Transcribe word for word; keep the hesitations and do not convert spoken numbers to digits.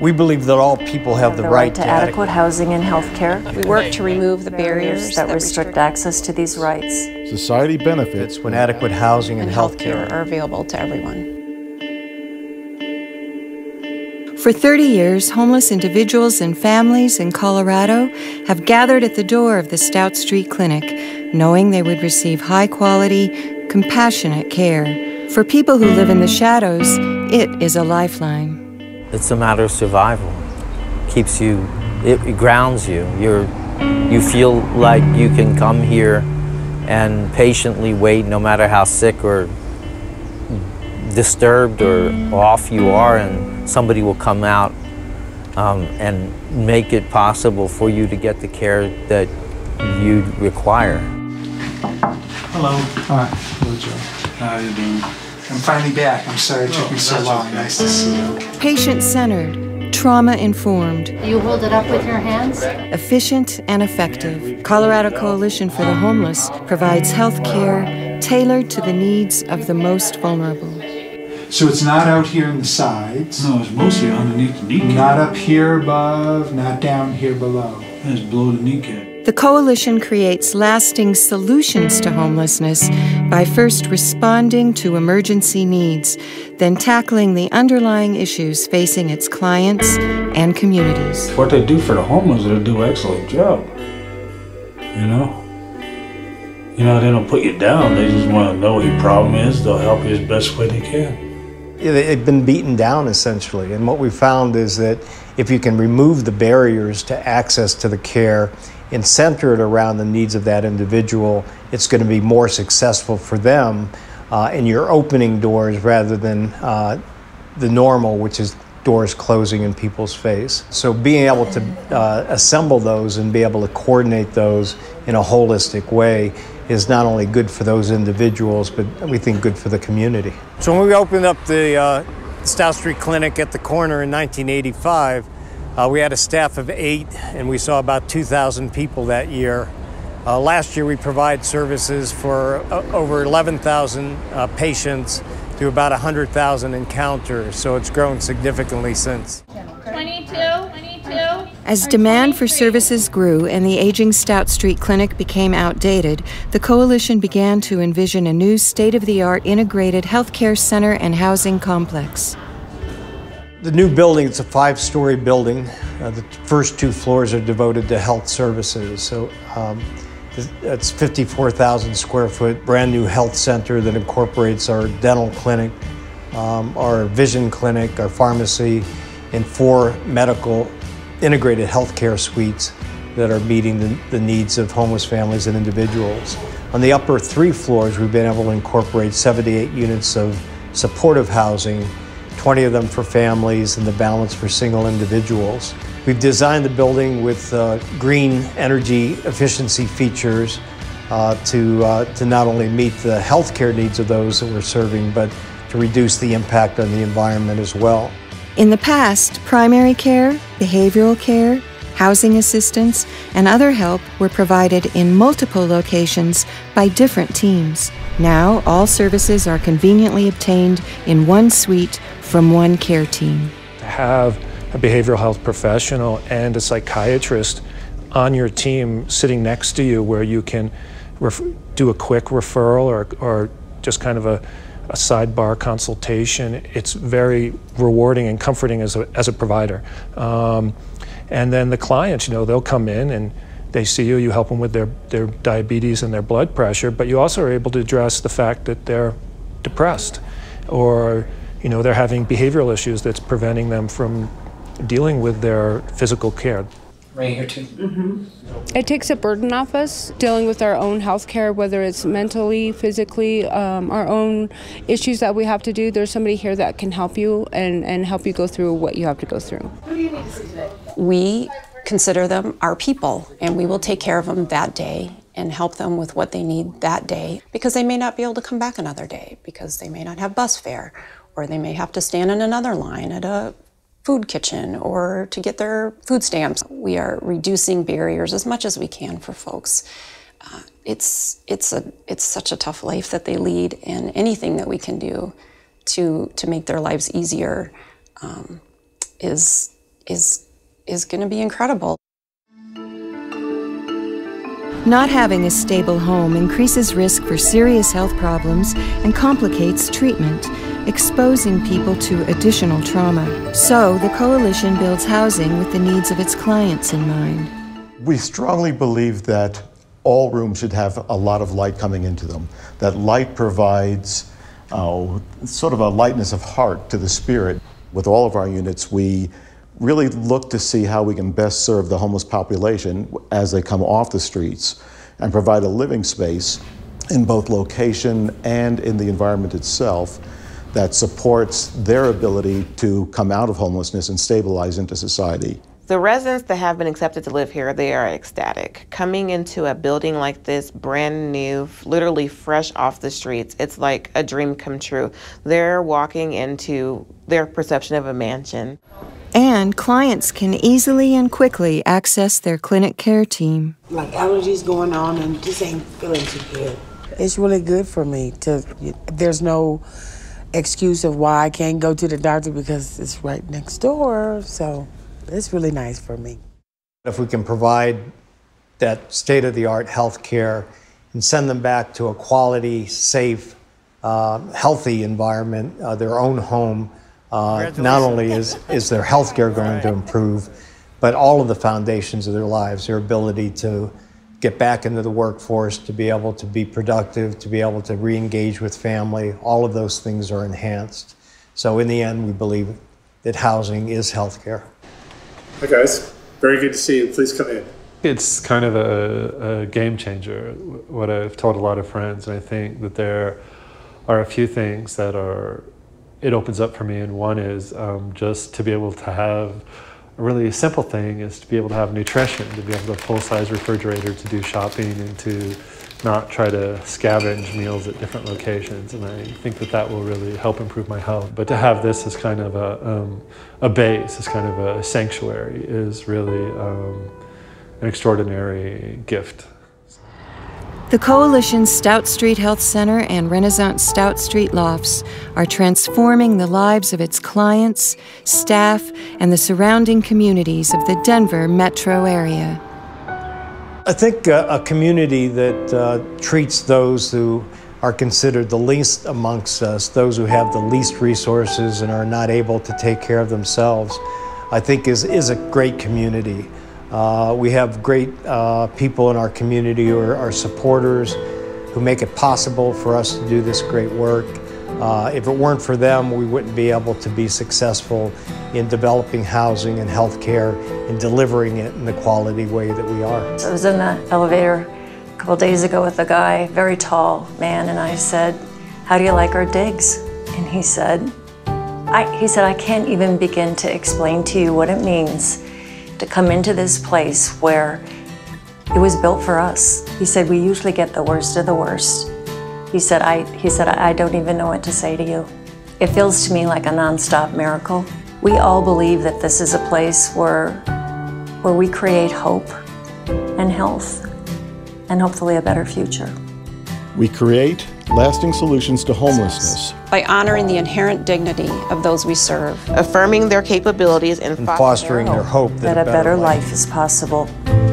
We believe that all people have the, the right, right to, to adequate, adequate housing and health care. We work to remove the barriers that restrict access to these rights. Society benefits when adequate housing and, and health care are available to everyone. For thirty years, homeless individuals and families in Colorado have gathered at the door of the Stout Street Clinic, knowing they would receive high-quality, compassionate care. For people who live in the shadows, it is a lifeline. It's a matter of survival. Keeps you, it, it grounds you. You're, you feel like you can come here and patiently wait, no matter how sick or disturbed or off you are, and somebody will come out um, and make it possible for you to get the care that you require. Hello. Hi. Hello, Joe. How are you doing? I'm finally back. I'm sorry it took me so long. Okay. Nice to see you. Patient-centered, trauma-informed. You hold it up with your hands? Efficient and effective. Colorado Coalition for the Homeless provides health care tailored to the needs of the most vulnerable. So it's not out here in the sides. No, it's mostly underneath the kneecap. Not up here above, not down here below. It's below the kneecap. The Coalition creates lasting solutions to homelessness by first responding to emergency needs, then tackling the underlying issues facing its clients and communities. What they do for the homeless, they do an excellent job, you know? You know, they don't put you down. They just want to know what your problem is. They'll help you as best way they can. Yeah, they've been beaten down, essentially, and what we found is that if you can remove the barriers to access to the care and center it around the needs of that individual, it's going to be more successful for them, uh, and you're opening doors rather than uh, the normal, which is doors closing in people's face. So being able to uh, assemble those and be able to coordinate those in a holistic way is not only good for those individuals, but we think good for the community. So when we opened up the uh, Stout Street Clinic at the corner in nineteen eighty-five, Uh, we had a staff of eight, and we saw about two thousand people that year. Uh, last year, we provided services for uh, over eleven thousand uh, patients through about one hundred thousand encounters, so it's grown significantly since. twenty-two, twenty-two. As demand for services grew and the aging Stout Street Clinic became outdated, the Coalition began to envision a new state-of-the-art integrated healthcare center and housing complex. The new building, it's a five-story building. Uh, the first two floors are devoted to health services. So um, it's fifty-four thousand square foot, brand new health center that incorporates our dental clinic, um, our vision clinic, our pharmacy, and four medical integrated healthcare suites that are meeting the, the needs of homeless families and individuals. On the upper three floors, we've been able to incorporate seventy-eight units of supportive housing, twenty of them for families and the balance for single individuals. We've designed the building with uh, green energy efficiency features uh, to, uh, to not only meet the healthcare needs of those that we're serving, but to reduce the impact on the environment as well. In the past, primary care, behavioral care, housing assistance, and other help were provided in multiple locations by different teams. Now, all services are conveniently obtained in one suite from one care team. To have a behavioral health professional and a psychiatrist on your team sitting next to you where you can do a quick referral or, or just kind of a, a sidebar consultation, it's very rewarding and comforting as a, as a provider. Um, and then the clients, you know, they'll come in and they see you, you help them with their, their diabetes and their blood pressure, but you also are able to address the fact that they're depressed or, you know, they're having behavioral issues that's preventing them from dealing with their physical care. Right here too. Mm-hmm. It takes a burden off us dealing with our own health care, whether it's mentally, physically, um, our own issues that we have to do. There's somebody here that can help you and, and help you go through what you have to go through. Who do you need to see today? We consider them our people, and we will take care of them that day and help them with what they need that day, because they may not be able to come back another day, because they may not have bus fare, or they may have to stand in another line at a food kitchen or to get their food stamps. We are reducing barriers as much as we can for folks. Uh, it's, it's, a, it's such a tough life that they lead, and anything that we can do to, to make their lives easier um, is is, is going to be incredible. Not having a stable home increases risk for serious health problems and complicates treatment, exposing people to additional trauma. So the Coalition builds housing with the needs of its clients in mind. We strongly believe that all rooms should have a lot of light coming into them, that light provides uh, sort of a lightness of heart to the spirit. With all of our units, we really look to see how we can best serve the homeless population as they come off the streets and provide a living space in both location and in the environment itself that supports their ability to come out of homelessness and stabilize into society. The residents that have been accepted to live here, they are ecstatic. Coming into a building like this, brand new, literally fresh off the streets, it's like a dream come true. They're walking into their perception of a mansion. And clients can easily and quickly access their clinic care team. Like allergies going on and just ain't feeling too good. It's really good for me to, there's no excuse of why I can't go to the doctor because it's right next door, so it's really nice for me. If we can provide that state-of-the-art health care and send them back to a quality, safe, uh, healthy environment, uh, their own home, Uh, not only is, is their health care going to improve, but all of the foundations of their lives, their ability to get back into the workforce, to be able to be productive, to be able to re-engage with family, all of those things are enhanced. So in the end, we believe that housing is health care. Hi guys, very good to see you. Please come in. It's kind of a, a game changer, what I've told a lot of friends, and I think that there are a few things that are it opens up for me, and one is um, just to be able to have a really simple thing is to be able to have nutrition, to be able to full-size refrigerator, to do shopping, and to not try to scavenge meals at different locations. And I think that that will really help improve my health. But to have this as kind of a, um, a base, as kind of a sanctuary, is really um, an extraordinary gift. The Coalition's Stout Street Health Center and Renaissance Stout Street Lofts are transforming the lives of its clients, staff, and the surrounding communities of the Denver metro area. I think uh, a community that uh, treats those who are considered the least amongst us, those who have the least resources and are not able to take care of themselves, I think is, is a great community. Uh, we have great uh, people in our community who are, are supporters, who make it possible for us to do this great work. Uh, if it weren't for them, we wouldn't be able to be successful in developing housing and health care and delivering it in the quality way that we are. I was in the elevator a couple days ago with a guy, very tall man, and I said, "How do you like our digs?" And he said, I, he said, "I can't even begin to explain to you what it means to come into this place where it was built for us." He said, "We usually get the worst of the worst." He said, I, he said, I don't even know what to say to you. It feels to me like a nonstop miracle. We all believe that this is a place where, where we create hope and health and hopefully a better future. We create lasting solutions to homelessness by honoring the inherent dignity of those we serve, affirming their capabilities, and, and fostering, fostering their hope, their hope that, that a better, better life, life is possible.